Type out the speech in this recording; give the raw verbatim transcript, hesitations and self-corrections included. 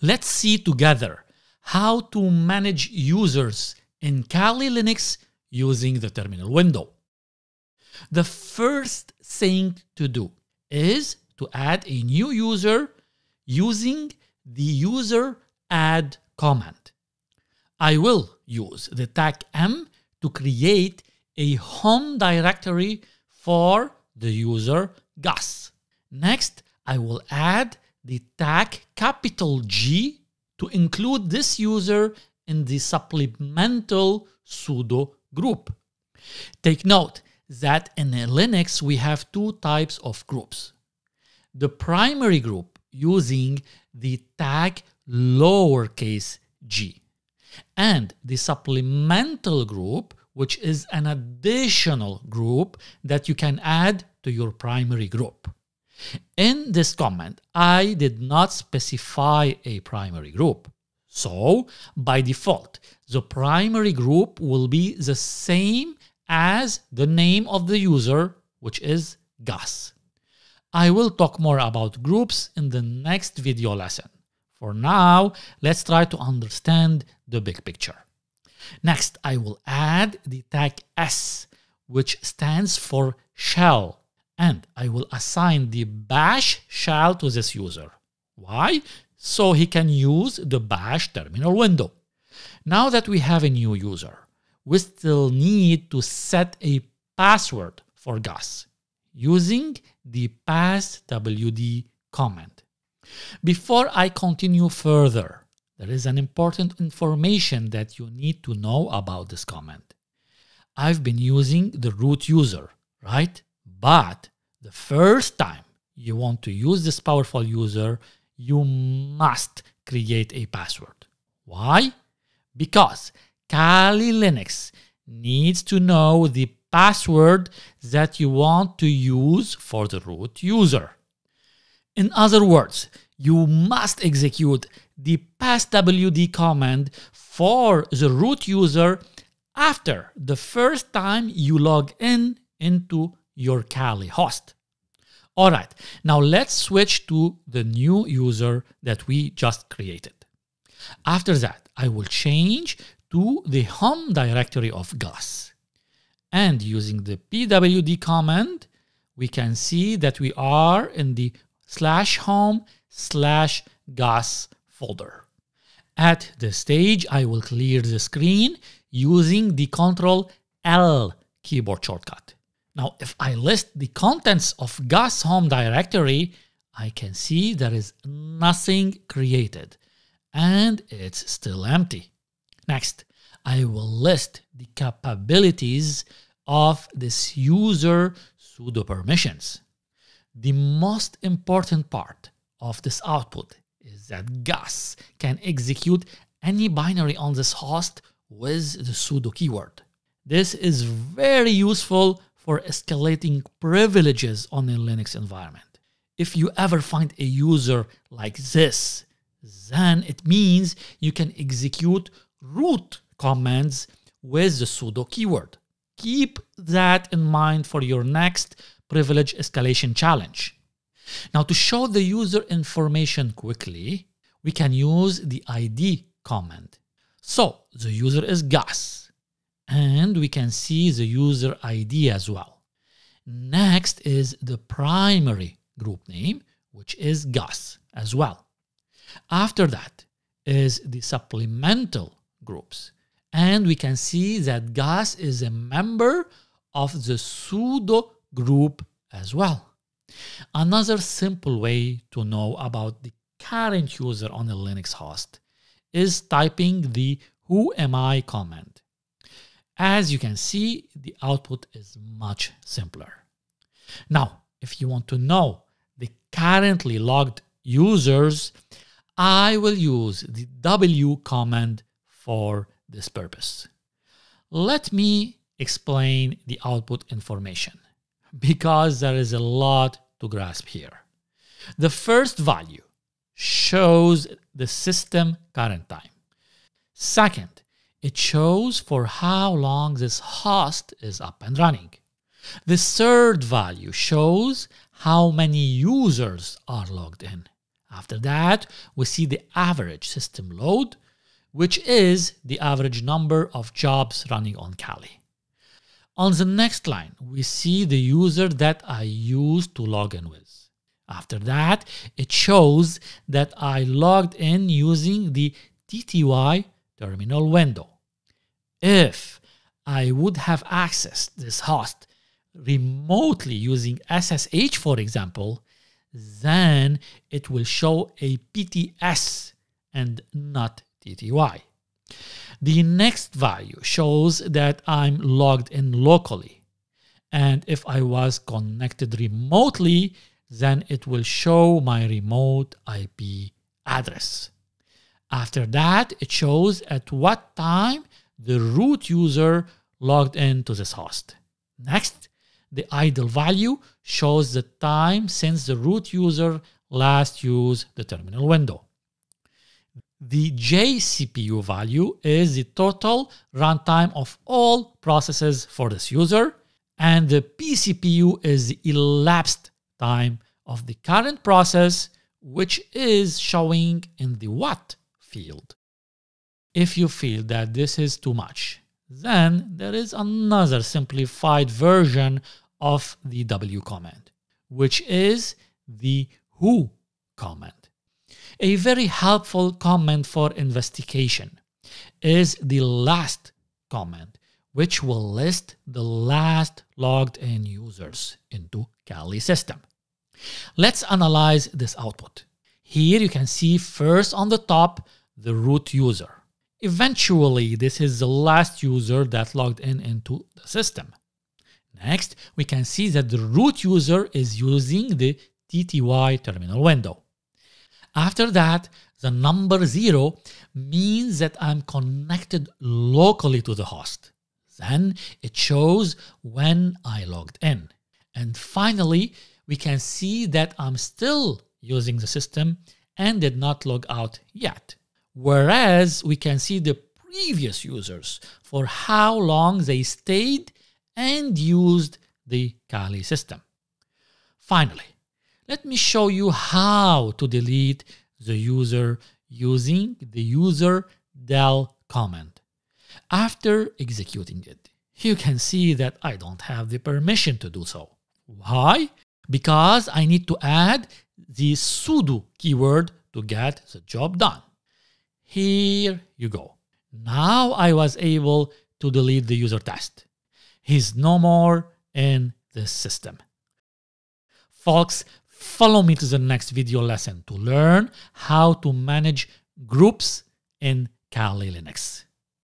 Let's see together how to manage users in Kali Linux using the terminal window. The first thing to do is to add a new user using the user add command. I will use the tag m to create a home directory for the user Gus. Next, I will add the tag capital G to include this user in the supplemental sudo group. Take note that in Linux we have two types of groups. The primary group using the tag lowercase g, and the supplemental group, which is an additional group that you can add to your primary group. In this comment, I did not specify a primary group. So, by default, the primary group will be the same as the name of the user, which is Gus. I will talk more about groups in the next video lesson. For now, let's try to understand the big picture. Next, I will add the tag S, which stands for shell, and I will assign the bash shell to this user. Why? So he can use the bash terminal window. Now that we have a new user, we still need to set a password for Gus using the passwd command. Before I continue further, there is an important information that you need to know about this command. I've been using the root user, right? But the first time you want to use this powerful user, you must create a password. Why? Because Kali Linux needs to know the password that you want to use for the root user. In other words, you must execute the passwd command for the root user after the first time you log in into your Kali host. All right, now let's switch to the new user that we just created. After that, I will change to the home directory of Gus. And using the pwd command, we can see that we are in the slash home slash Gus folder. At this stage, I will clear the screen using the Control L keyboard shortcut. Now, if I list the contents of Gus home directory, I can see there is nothing created and it's still empty. Next, I will list the capabilities of this user sudo permissions. The most important part of this output is that Gus can execute any binary on this host with the sudo keyword. This is very useful for escalating privileges on a Linux environment. If you ever find a user like this, then it means you can execute root commands with the sudo keyword. Keep that in mind for your next privilege escalation challenge. Now, to show the user information quickly, we can use the I D command. So, the user is Gus, and we can see the user I D as well. Next is the primary group name, which is Gus as well. After that is the supplemental groups. And we can see that Gus is a member of the sudo group as well. Another simple way to know about the current user on a Linux host is typing the who am I command. As you can see, the output is much simpler. Now, if you want to know the currently logged users, I will use the W command for this purpose. Let me explain the output information because there is a lot to grasp here. The first value shows the system current time. Second, it shows for how long this host is up and running. The third value shows how many users are logged in. After that, we see the average system load, which is the average number of jobs running on Kali. On the next line, we see the user that I used to log in with. After that, it shows that I logged in using the T T Y terminal window. If I would have accessed this host remotely using S S H, for example, then it will show a P T S and not T T Y. The next value shows that I'm logged in locally, and if I was connected remotely, then it will show my remote I P address. After that, it shows at what time the root user logged in to this host. Next, the idle value shows the time since the root user last used the terminal window. The J C P U value is the total runtime of all processes for this user, and the P C P U is the elapsed time of the current process, which is showing in the what field. If you feel that this is too much, then there is another simplified version of the W command, which is the who command. A very helpful command for investigation is the last command, which will list the last logged in users into Kali system. Let's analyze this output. Here you can see first on the top, the root user. Eventually, this is the last user that logged in into the system. Next, we can see that the root user is using the T T Y terminal window. After that, the number zero means that I'm connected locally to the host. Then it shows when I logged in. And finally, we can see that I'm still using the system and did not log out yet. Whereas we can see the previous users for how long they stayed and used the Kali system. Finally, let me show you how to delete the user using the user del command. After executing it, you can see that I don't have the permission to do so. Why? Because I need to add the sudo keyword to get the job done. Here you go. Now I was able to delete the user test. He's no more in this system. Folks, follow me to the next video lesson to learn how to manage groups in Kali Linux.